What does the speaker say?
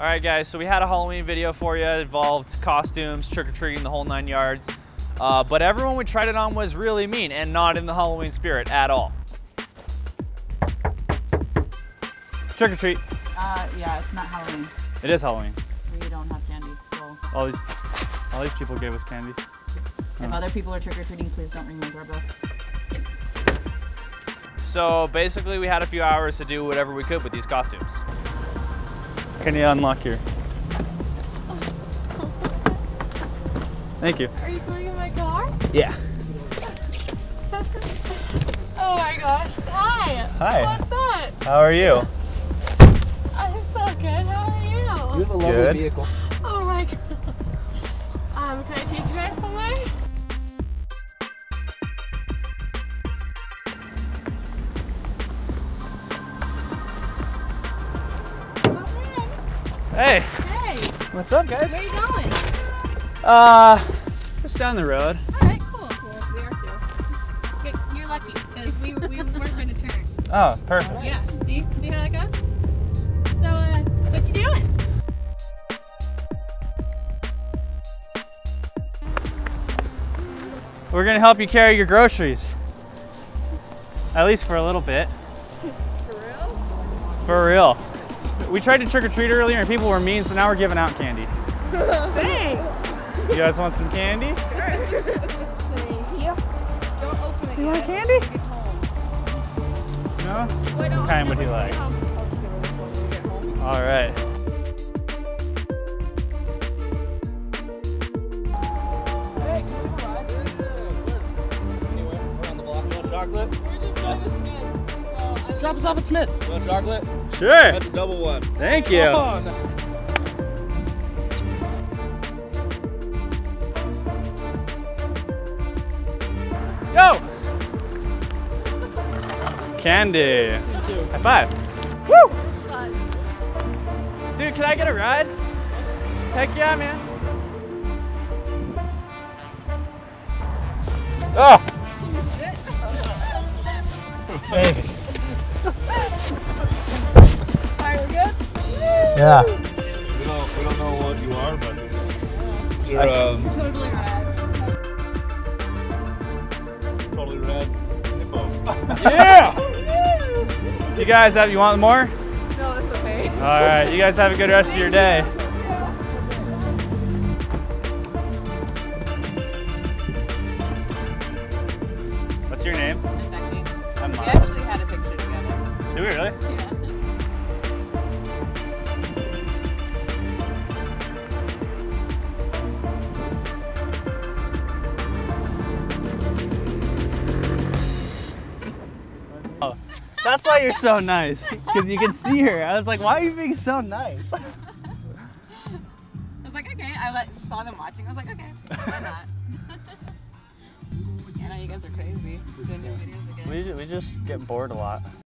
All right, guys, so we had a Halloween video for you. It involved costumes, trick-or-treating, the whole nine yards. But everyone we tried it on was really mean and not in the Halloween spirit at all. Trick-or-treat. Yeah, it's not Halloween. It is Halloween. We don't have candy, so... All these people gave us candy. If other people are trick-or-treating, please don't ring the doorbell. So basically we had a few hours to do whatever we could with these costumes. Can you unlock here? Thank you. Are you going in my car? Yeah. Oh my gosh, hi. Hi. What's up? How are you? I'm so good, how are you? You have a lovely vehicle. Oh my gosh. Can I take you guys somewhere? Hey. Hey. What's up, guys? Where are you going? Just down the road. All right, cool. Cool. We are too. Okay, you're lucky because we weren't going to turn. Oh, perfect. Right. Yeah. See how that goes? So, what you doing? We're gonna help you carry your groceries. At least for a little bit. For real? For real. We tried to trick-or-treat earlier and people were mean, so now we're giving out candy. Thanks! You guys want some candy? Sure. Thank you. Don't open it. You want candy? No? What kind would you like? I'll just give it this one when we get home. All right. Drop us off at Smith's. You want chocolate? Sure. That's a double one. Thank you. Oh, no. Yo! Candy. Thank you. High five. Woo! Fun. Dude, can I get a ride? Heck yeah, man. Oh! Hey. Yeah. We don't know what you are, but you're Totally RAD. Totally RAD hippo. Yeah! You guys you want more? No, it's okay. All right, you guys have a good rest of your day. What's your name? Becky. I'm Mom. We actually had a picture together. Do we really? Yeah. That's why you're so nice, because you can see her. I was like, why are you being so nice? I was like, okay. I saw them watching. I was like, okay, why not? I know you guys are crazy doing new videos again. We just get bored a lot.